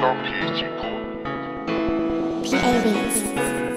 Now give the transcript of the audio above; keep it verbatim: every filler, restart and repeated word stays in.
P A Beats.